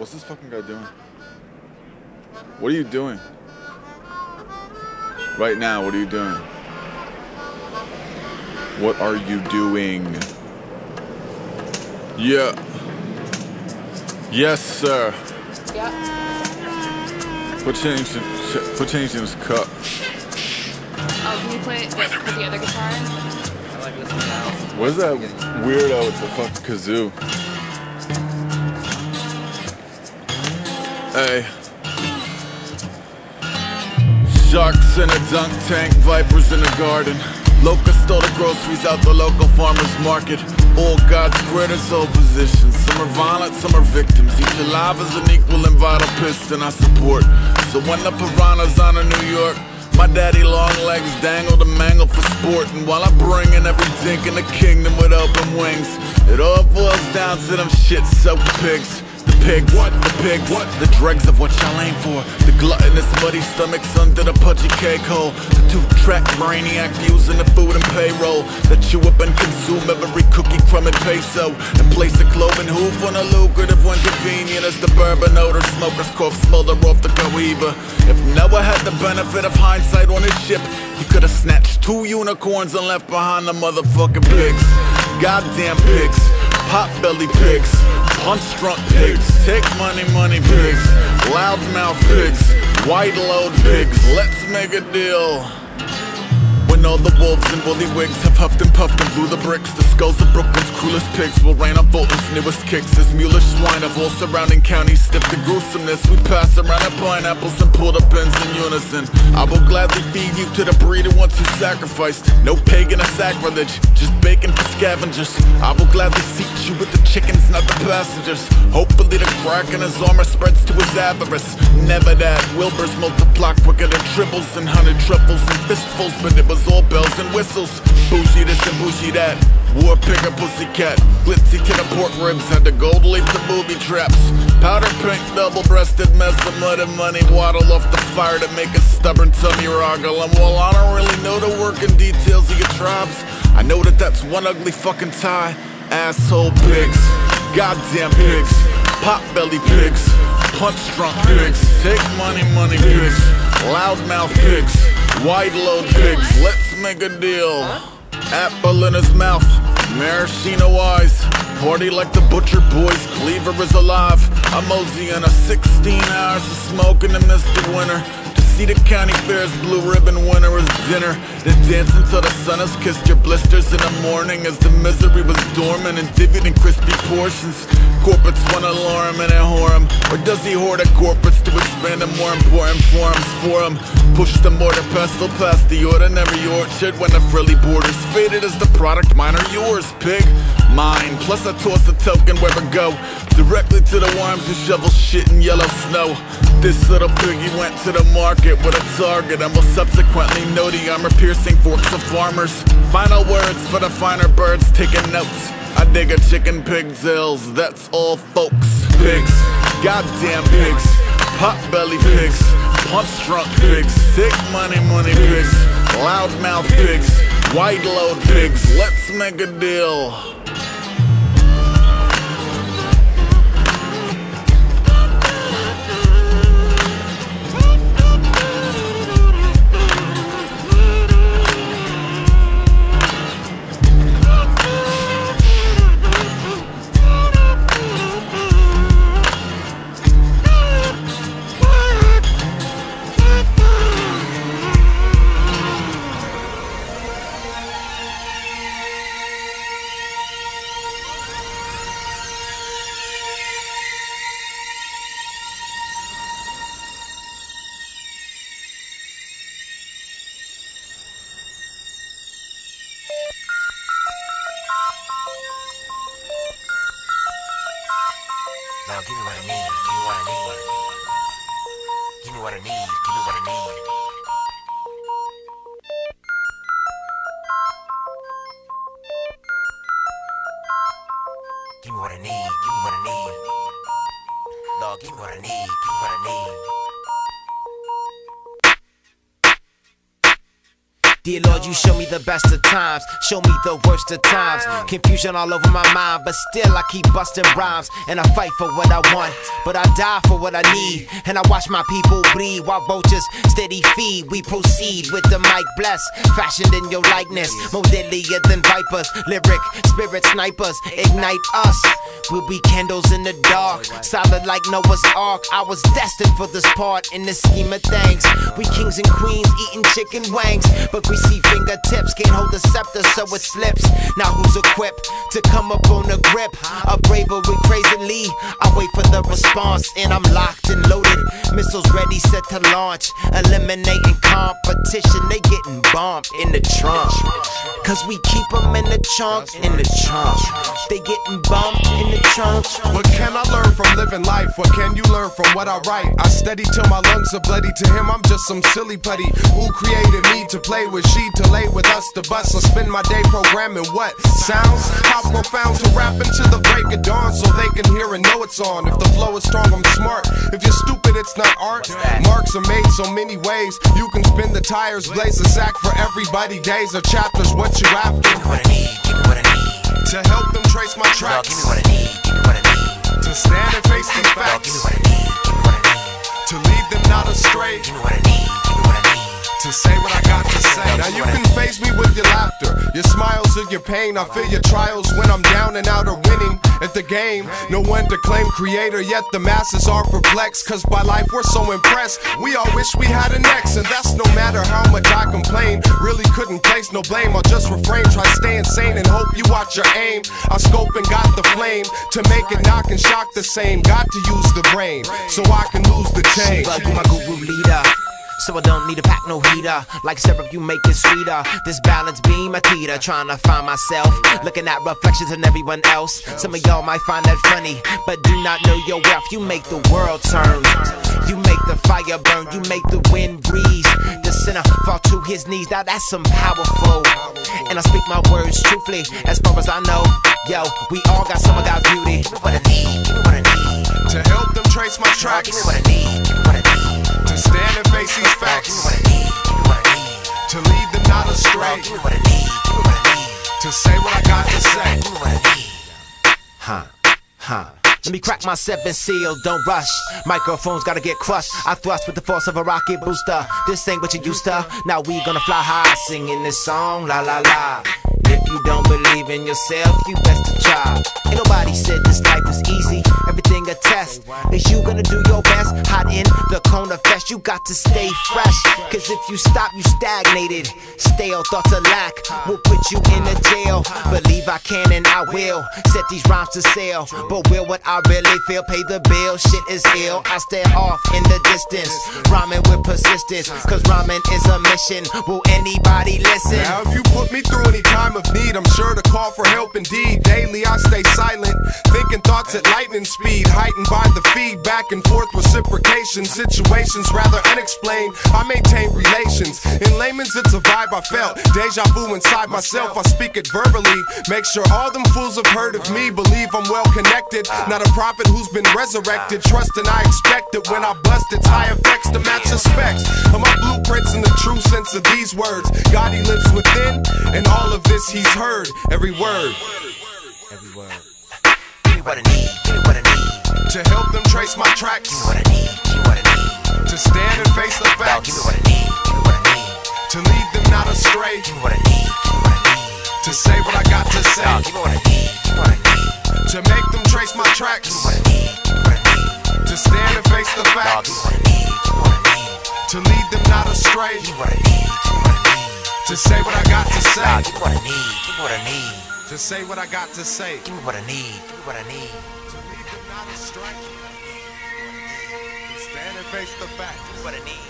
What's this fucking guy doing? What are you doing? Right now, what are you doing? What are you doing? Yeah. Yes, sir. Yeah. Put change in his cup. Oh, can you play it with the other guitar in? I like this one now. What is that weirdo with the fucking kazoo? Hey. Sharks in a dunk tank, vipers in a garden. Locusts stole the groceries out the local farmer's market. All God's critters, all positions. Some are violent, some are victims. Each alive is an equal and vital piston I support. So when the piranhas honor New York, my daddy long legs dangle to mangle for sport. And while I'm bringing every dink in the kingdom with open wings, it all boils down to them shit-soaked pigs. Pigs, what? The pigs, what? The dregs of what y'all aim for. The gluttonous muddy stomachs under the pudgy cake hole. The two-track brainiac using the food and payroll that chew up and consume every cookie crumb and peso, and place a cloven hoof on a lucrative one convenient as the bourbon odor smokers cough smolder off the cohiba. If Noah had the benefit of hindsight on his ship, he could have snatched two unicorns and left behind the motherfucking pigs. Goddamn pigs, pot-belly pigs, punch-drunk pigs, take money pigs, loudmouth pigs, white-load pigs. Let's make a deal. When all the wolves and woolly wigs have huffed and puffed and blew the bricks, the skulls of Brooklyn's cruelest pigs will rain on Fulton's newest kicks. As mulish swine of all surrounding counties sniff the gruesomeness, we pass around our pineapples and pull the pins in unison. I will gladly feed you to the breeder once you sacrificed. No pagan or sacrilege, just bacon for scavengers. I will gladly seat you with the chickens, not the passengers. Hopefully the crack in his armor spreads to his avarice. Never that, Wilburs multiply quicker than triples, and hunted triples and fistfuls, but it was all bells and whistles. Bougie this and bougie that, war picker pussycat, glitzy to the pork ribs, had the gold leaf to booby traps. Powder pink, double-breasted mess of mud and money waddle off the fire to make a stubborn tummy wroggle. And while I don't really know the working details of your tribes, I know that that's one ugly fucking tie. Asshole pigs, goddamn pigs, pot-belly pigs, punch-drunk pigs, take money pigs, loudmouth pigs, white-load pigs. Let's make a deal. Apple in his mouth, maraschino eyes, party like the butcher boys, Cleaver is alive. I'm moseying a 16 hours of smoking in the misty winter. See the county fair's blue ribbon winner is dinner. Then dance until the sun has kissed your blisters in the morning, as the misery was dormant and divvied in crispy portions. Corporates want to lure him and whore him, or does he hoard the corporates to expand in more important forums for him? Push the mortar pestle past the ordinary orchard when the frilly border's faded as the product mine or yours, pig. Mine, plus I toss a token where I go, directly to the worms who shovel shit in yellow snow. This little piggy went to the market with a target, and will subsequently know the armor-piercing forks of farmers. Final words for the finer birds taking notes. I dig a chicken pig's ills, that's all folks. Pigs, goddamn pigs, pot-belly pigs, punch-drunk pigs, sick money pigs, loudmouth pigs, white-load pigs. Let's make a deal. Now give me what I need, give me what I need. Give me what I need, give me what I need. Give me what I need, give me what I need. No, give me what I need, give me what I need. Dear Lord, you show me the best of times, show me the worst of times. Confusion all over my mind, but still I keep busting rhymes. And I fight for what I want, but I die for what I need. And I watch my people bleed while vultures steady feed. We proceed with the mic blessed, fashioned in your likeness, more deadlier than vipers. Lyric, spirit snipers, ignite us. We'll be candles in the dark, solid like Noah's Ark. I was destined for this part in the scheme of things. We kings and queens eating chicken wings, but we see fingertips, can't hold the scepter so it slips. Now who's equipped to come up on the grip of bravery crazily? I wait for the response and I'm locked and loaded. Missiles ready, set to launch, eliminating competition. They getting bombed in the trunk, cause we keep them in the trunk, in the trunk. They getting bombed in the trunk. What can I learn from living life? What can you learn from what I write? I steady till my lungs are bloody. To him I'm just some silly putty. Who created me to play with? She to lay with us to bust. I spend my day programming what sounds? How profound to rap into the break of dawn, so they can hear and know it's on. If the flow is strong, I'm smart. If you're stupid, it's not art. Marks are made so many ways. You can spin the tires, blaze a sack for everybody. Days or chapters, what you after? Give me what I need, give me what I need, to help them trace my tracks. Give me what I need, give me what I need, to stand and face the facts. Give me what I need, give me what I need, to lead them not astray. Give me what I need, give me what I need, to say what I got to say. Now you can face me with your laughter, your smiles or your pain. I feel your trials when I'm down and out or winning at the game. No one to claim creator, yet the masses are perplexed, cause by life we're so impressed. We all wish we had an ex, and that's no matter how much I complain. Really couldn't place no blame, I'll just refrain. Try staying sane and hope you watch your aim. I scope and got the flame to make it knock and shock the same. Got to use the brain so I can lose the chain. My guru leader, so I don't need to pack no heater. Like syrup, you make it sweeter. This balance beam, I teeter, trying to find myself, looking at reflections in everyone else. Some of y'all might find that funny, but do not know your wealth. You make the world turn, you make the fire burn, you make the wind breeze. The sinner fall to his knees. Now that's some powerful, and I speak my words truthfully. As far as I know, yo, we all got some of that beauty. Give me what I need, give me what I need, to help them trace my tracks. Give me what I need, give me what I need, to stand and face these facts. Give me what I need, give me what I need, to lead them not astray. Give me what I need, give me what I need, to say what I got to say. Give me what I need. Let me crack my 7 seal, don't rush. Microphones gotta get crushed. I thrust with the force of a rocket booster. This ain't what you used to. Now we gonna fly high, singing this song, la la la. If you don't believe in yourself, you best to try. Ain't nobody said this life was easy. Everything a test. Is you gonna do your best? Hot in the cone of fest. You got to stay fresh, cause if you stop, you stagnated. Stale thoughts of lack will put you in a jail. Believe I can and I will set these rhymes to sale. But will what I really feel pay the bill? Shit is ill. I stare off in the distance, rhyming with persistence, cause rhyming is a mission. Will anybody listen? Now if you put me through any time of need, I'm sure to call for help indeed. Daily I stay silent, thinking thoughts at lightning speed, heightened by the feedback and forth reciprocation. Situations rather unexplained, I maintain relations. In layman's, it's a vibe I felt, deja vu inside myself. I speak it verbally, make sure all them fools have heard of me. Believe I'm well connected, not a prophet who's been resurrected. Trust and I expect it when I bust its high effects to match the specs. And my blueprints in the true sense of these words. God, he lives within, and all of this he's heard, every word. Every word. Give me what I need, give me what I need, to help them trace my tracks. Give me what I need, give me what I need, to stand and face the facts. Give me what I need, give me what I need, to lead them not astray. Give me what I need, give me what I need, to say what I got to say. Give me what I need, give me what I need, to make them trace my tracks. Give me what I need, give me what I need, to stand and face the facts. Give me what I need, give me what I need, to lead them not astray. Give me what I need, give me what I need, to say what I got to say. Give me what I need, give me what I need, to say what I got to say. Give me what I need, give me what I need, to lead them not astray. To stand and face the facts. Give me what I need.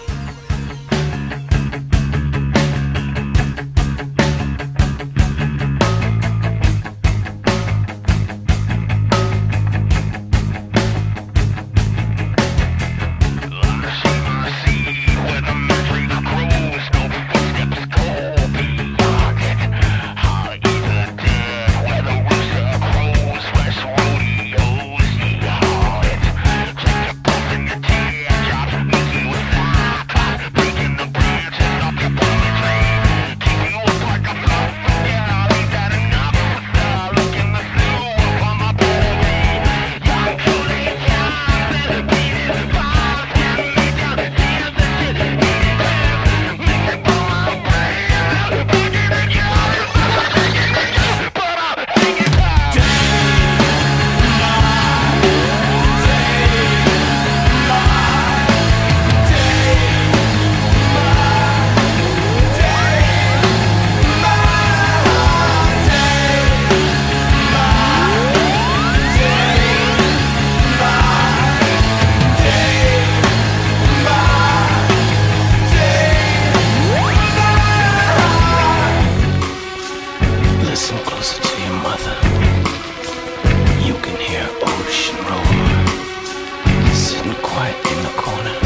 in the corner,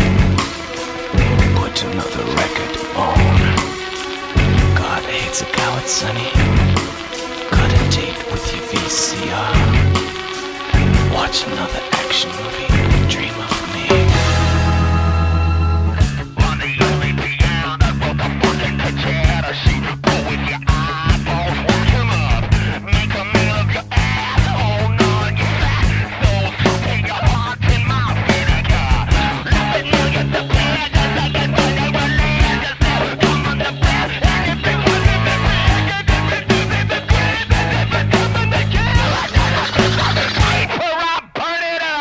put another record on. God hates a coward, sonny. Cut a tape with your VCR. Watch another action movie. Dream of me. On the only piano, put the foot in the chair. She pull with your eyeballs, work him up, make a meal of your ass. Oh no, you fat soul, putting your heart in my vinegar. Laughing millions of beggars, I guess they were landers. Now come on the bed, anything was in the red. Different to be the kid, different to be the kid. I know that's just like a paper, I burn it up.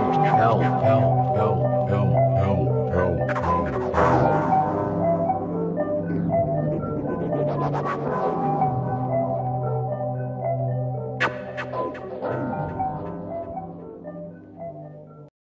I'm trying to help.